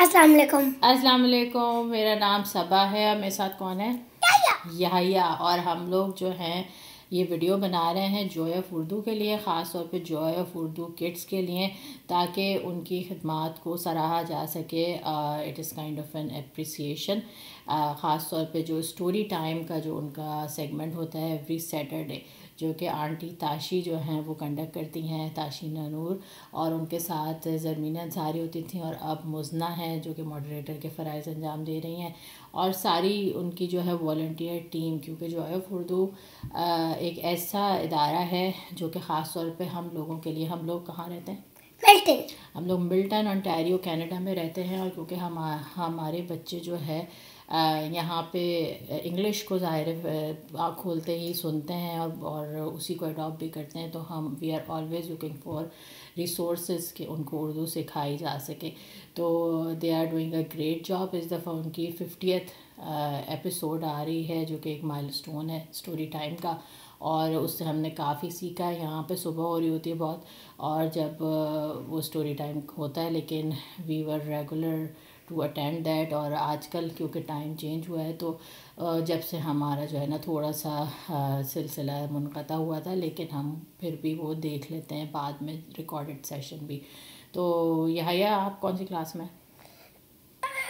अस्सलाम वालेकुम। अस्सलाम वालेकुम। मेरा नाम सबा है और मेरे साथ कौन है? याह्या। और हम लोग जो हैं ये वीडियो बना रहे हैं जॉय ऑफ उर्दू के लिए, ख़ास तौर पे जॉय ऑफ उर्दू किड्स के लिए, ताकि उनकी खिदमात को सराहा जा सके। It is kind of an appreciation, ख़ास तौर पे जो स्टोरी टाइम का जो उनका सेगमेंट होता है एवरी सैटरडे, जो कि आंटी ताशी जो हैं वो कंडक्ट करती हैं, ताशी ननूर, और उनके साथ ज़रमीना अंसारी होती थी और अब मुजना हैं जो कि मॉडरेटर के फ़राइज़ अंजाम दे रही हैं, और सारी उनकी जो है वॉलंटियर टीम, क्योंकि जॉय ऑफ उर्दू एक ऐसा इदारा है जो कि ख़ास तौर पे हम लोगों के लिए, हम लोग कहाँ रहते हैं? हम लोग मिल्टन ओंटारियो कनाडा में रहते हैं, और क्योंकि हमारे बच्चे जो है यहाँ पे इंग्लिश को ज़ाहिर आँख खोलते ही सुनते हैं और उसी को अडॉप्ट भी करते हैं, तो हम we are always looking for resources कि उनको उर्दू सिखाई जा सके। तो they are doing a great job. इस दफ़ा उनकी 50th एपिसोड आ रही है जो कि एक माइलस्टोन है स्टोरी टाइम का, और उससे हमने काफ़ी सीखा है। यहाँ पे सुबह हो रही होती है बहुत, और जब वो स्टोरी टाइम होता है, लेकिन we were regular to attend that. और आजकल क्योंकि टाइम चेंज हुआ है, तो जब से हमारा जो है ना थोड़ा सा सिलसिला मुनक़ता हुआ था, लेकिन हम फिर भी वो देख लेते हैं बाद में रिकॉर्डेड सेशन भी। तो याह्या, आप कौन सी क्लास में?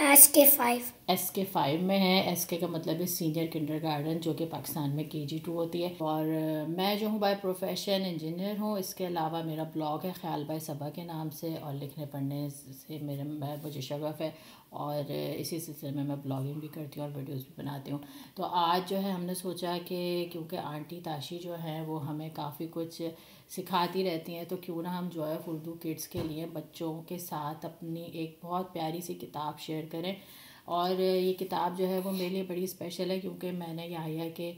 एस के 5 में है। एस के का मतलब है सीनियर किंडरगार्टन, जो कि पाकिस्तान में KG 2 होती है। और मैं जो हूँ बाय प्रोफेशन इंजीनियर हूँ। इसके अलावा मेरा ब्लॉग है ख्याल बाय सबा के नाम से, और लिखने पढ़ने से मुझे शगफ़ है, और इसी सिलसिले में मैं ब्लॉगिंग भी करती हूँ और वीडियोस भी बनाती हूँ। तो आज जो है हमने सोचा कि क्योंकि आंटी ताशी जो हैं वो हमें काफ़ी कुछ सिखाती रहती हैं, तो क्यों ना हम जॉय ऑफ उर्दू किड्स के लिए बच्चों के साथ अपनी एक बहुत प्यारी सी किताब शेयर करें। और ये किताब जो है वो मेरे लिए बड़ी स्पेशल है, क्योंकि मैंने याह्या के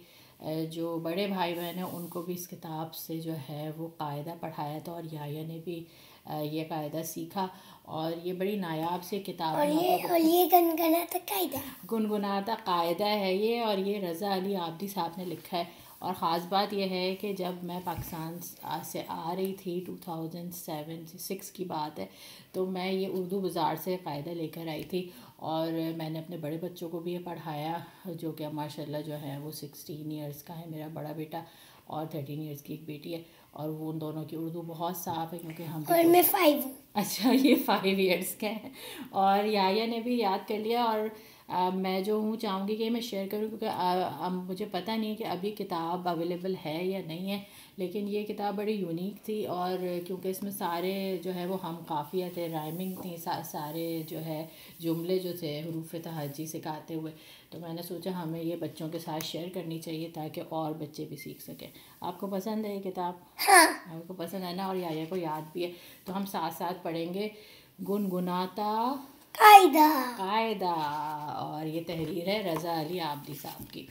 जो बड़े भाई बहन हैं उनको भी इस किताब से जो है वो कायदा पढ़ाया था, और याह्या ने भी ये कायदा सीखा, और ये बड़ी नायाब से किताब है। और ये गुनगुनाता कायदा है ये, और ये रज़ा अली आबिदी साहब ने लिखा है। और ख़ास बात यह है कि जब मैं पाकिस्तान से आ रही थी 2006 की बात है, तो मैं ये उर्दू बाज़ार से कायदा लेकर आई थी, और मैंने अपने बड़े बच्चों को भी ये पढ़ाया, जो कि माशाल्लाह जो है वो 16 इयर्स का है मेरा बड़ा बेटा, और 13 इयर्स की एक बेटी है, और वो उन दोनों की उर्दू बहुत साफ़ है क्योंकि हम और मैं 5 हूँ। अच्छा, ये 5 इयर्स के हैं। और याह्या ने भी याद कर लिया, और मैं जो हूँ चाहूँगी कि मैं शेयर करूँ, क्योंकि अब मुझे पता नहीं है कि अभी किताब अवेलेबल है या नहीं है, लेकिन ये किताब बड़ी यूनिक थी, और क्योंकि इसमें सारे जो है वो हम काफ़िया थे, राइमिंग थी, सारे जो है जुमले जो थे हरूफ तहजी सिखाते हुए, तो मैंने सोचा हमें ये बच्चों के साथ शेयर करनी चाहिए ताकि और बच्चे भी सीख सकें। आपको पसंद है ये किताब? हाँ, आपको पसंद है ना, और याह्या को याद भी है। तो हम साथ साथ पढ़ेंगे गुनगुनाता कायदा, और ये तहरीर है रज़ा अली आबिदी साहब की।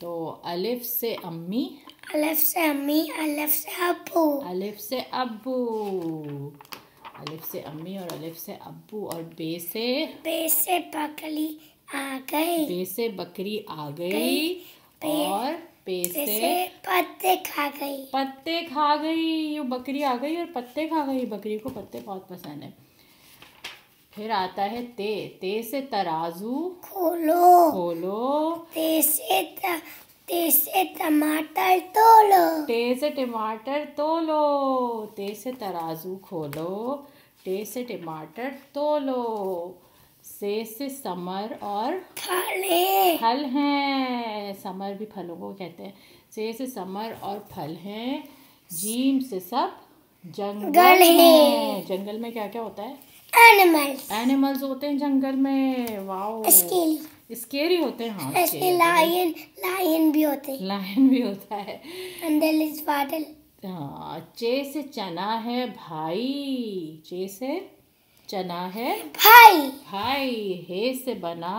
तो अलिफ से अम्मी और अलिफ से अब्बू, और बे से बकरी आ गई, और पे से पत्ते खा गई। ये बकरी आ गई और पत्ते खा गई, बकरी को पत्ते बहुत पसंद है। फिर आता है ते से तराजू खोलो, ते से टमाटर तोलो, से समर और फल हैं। समर भी फलों को कहते हैं। से समर और फल हैं। जीम से सब जंगल हैं। जंगल में क्या क्या होता है? एनिमल्स होते हैं जंगल में। वाओ, स्केरी होते हैं। हाँ, लायन भी होता है। अंदर इज वाटल। हाँ, चे से चना है भाई। हे से बना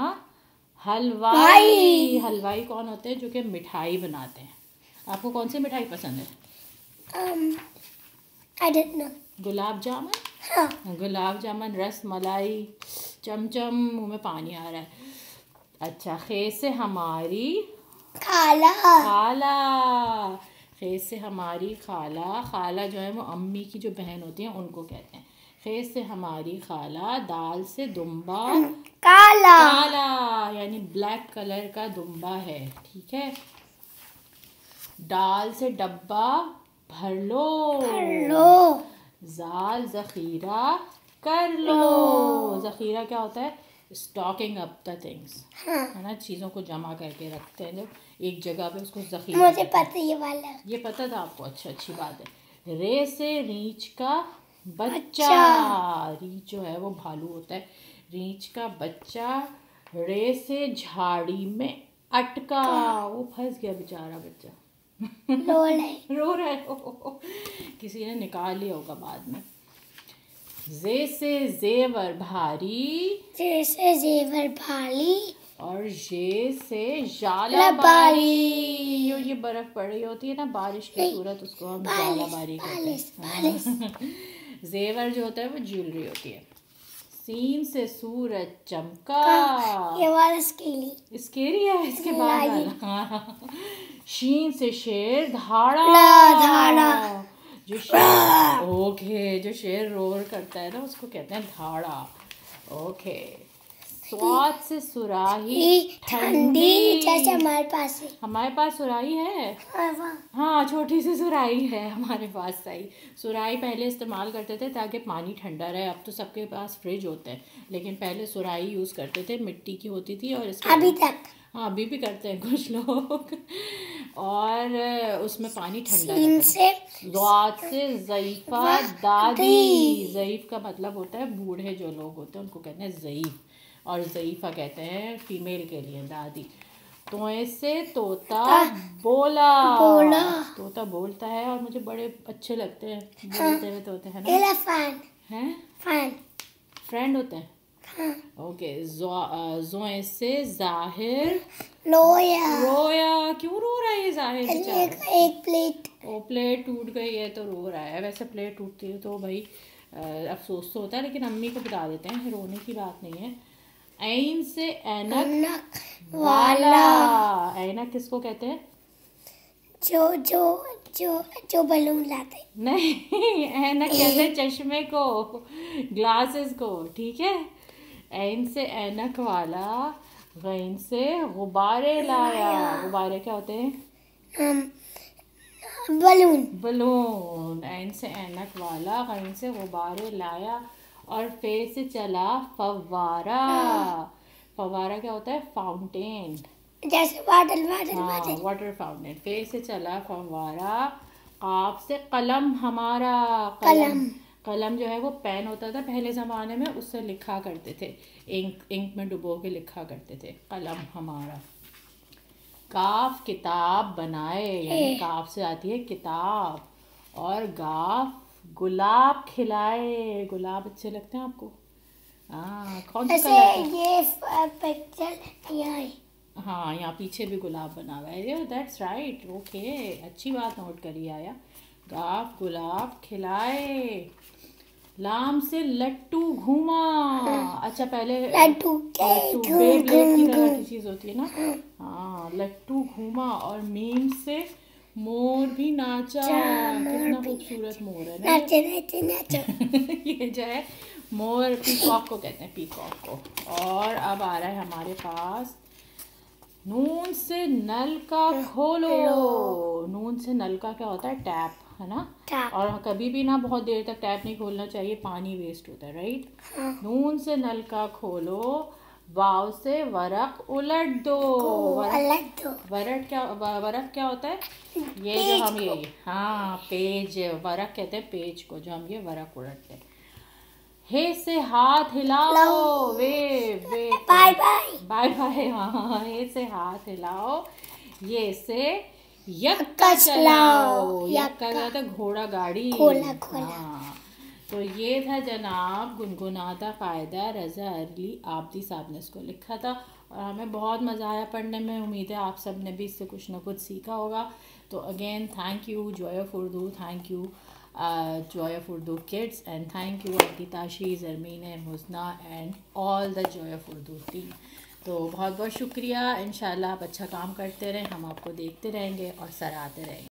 हलवाई। कौन होते हैं? जो कि मिठाई बनाते हैं। आपको कौन सी मिठाई पसंद है? I don't know. Gulab jamun, रस मलाई, चमचम। मुँह में पानी आ रहा है। अच्छा, खे से हमारी खाला जो है वो अम्मी की जो बहन होती है उनको कहते हैं। खे से हमारी खाला, दाल से दुम्बा काला, काला यानी ब्लैक कलर का दुम्बा है। ठीक है, दाल से डब्बा भर लो, भर लो। जाल जखीरा कर लो, जखीरा क्या होता है? स्टॉकिंग अप द थिंग्स, है ना, चीज़ों को जमा करके रखते हैं जब एक जगह पे उसको जखीरा। मुझे पता है ये वाला, ये पता था आपको, अच्छा अच्छी बात है। रे से रीछ का बच्चा, रीछ जो है वो भालू होता है, रीछ का बच्चा रे से झाड़ी में अटका, वो फंस गया बेचारा बच्चा, रो रहा है, किसी ने निकाल लिया होगा बाद में। जे से जेवर भारी, जे से जेवर भारी और जे से जालाबारी, ये बर्फ पड़ रही होती है ना बारिश की सूरत, उसको हम जालाबारी कहते हैं। जेवर जो होता है वो ज्वेलरी होती है। सीन से सूरज चमका, ये वाला स्केली, स्केली है इसके बाद। शीन से शेर धाड़ा, धाड़ा जो शेर, ओके, जो शेर रोर करता है ना उसको कहते हैं धाड़ा, ओके। स्वाद से सुराही ठंडी, जैसे हमारे पास है, हमारे पास सुराही है, हाँ छोटी सी सुराही है हमारे पास। सही, सुराही पहले इस्तेमाल करते थे ताकि पानी ठंडा रहे, अब तो सबके पास फ्रिज होते हैं, लेकिन पहले सुराही यूज़ करते थे, मिट्टी की होती थी और इसको अभी तक, हाँ अभी भी करते हैं कुछ लोग, और उसमें पानी ठंडा रहता है। ज़ात से ज़ईफ़ा दादी, ज़ईफ़ का मतलब होता है बूढ़े जो लोग होते हैं उनको कहते हैं ज़ईफ़, और ज़ईफ़ा कहते हैं फीमेल के लिए दादी। तोय से तोता बोला, बोला, तोता बोलता है और मुझे बड़े अच्छे लगते हैं बोलते हुए तोते, है ना, फैन फ्रेंड होते हैं, ओके। जोए से जाहिर रोया, रोया, क्यों रो रहा है ये जाहिर? एक प्लेट, ओ प्लेट टूट गई है तो रो रहा है। वैसे प्लेट टूटती है तो भाई अफसोस तो होता है, लेकिन अम्मी को बता देते हैं रोने की बात नहीं है। ऐन से ऐनक वाला, ऐनक किसको कहते हैं? जो जो जो जो बलून लाते हैं, नहीं ऐनक कहते हैं चश्मे को, ग्लासेस को, ठीक है। ऐन से ऐनक वाला, गैन से गुब्बारे लाया, गुब्बारे क्या होते हैं? Balloon, balloon. ऐन से ऐनक वाला गैन से गुब्बारे लाया, और फिर से चला फव्वारा, फव्वारा क्या होता है? फाउंटेन, जैसे वाटर, वाटर, वाटर फाउंटेन। फिर से चला फव्वारा। आप से कलम हमारा, कलम, कलम जो है वो पेन होता था पहले ज़माने में, उससे लिखा करते थे, इंक, इंक में डुबो के लिखा करते थे, कलम हमारा। काफ किताब बनाए, यानी काफ से आती है किताब, और गाफ गुलाब खिलाए, गुलाब अच्छे लगते हैं आपको? हाँ, कौन सा कलर? ये पिक्चर यहाँ है, हाँ यहाँ पीछे भी गुलाब बना हुआ है, दैट्स राइट, ओके, अच्छी बात नोट करिए आया। गाफ गुलाब खिलाए। लाम से लट्टू घूमा, अच्छा पहले लट्टू, लट्टू बेब्लेड की तरह की चीज़ होती है ना, हाँ लट्टू घूमा। और मीम से मोर भी नाचा, कितना खूबसूरत मोर है ना, नाचे नाचे नाचो ये जो है मोर, पीकॉक को कहते हैं, पीकॉक को। और अब आ रहा है हमारे पास नून से नल का खोलो, नून से नल का क्या होता है? टैप, है ना, और कभी भी ना बहुत देर तक टैप नहीं खोलना चाहिए, पानी वेस्ट होता है, राइट। नून से नल का खोलो। वाव से वरक उलट दो, वरक, वरक क्या, वरक क्या होता है? ये जो हम ये, हाँ पेज, वरक कहते हैं पेज को, जो हम ये वरक उलटते हैं। हे से हाथ हिलाओ, वे बाय बाय, बाय बाय, हाँ हे से हाथ हिलाओ। ये से यक्का चलाओ, यक्का कहता है घोड़ा गाड़ी, खोला, खोला। हाँ तो ये था जनाब गुनगुनाता कायदा, रज़ा अली आबिदी साहब ने इसको लिखा था, और हमें बहुत मज़ा आया पढ़ने में। उम्मीद है आप सब ने भी इससे कुछ ना कुछ सीखा होगा। तो again thank you Joy of Urdu, thank you Joy of Urdu kids, and thank you aunty Tashi, Zarmina, Muzna and all the Joy of Urdu team. तो बहुत बहुत शुक्रिया, इंशाल्लाह आप अच्छा काम करते रहें, हम आपको देखते रहेंगे और सराहते रहेंगे।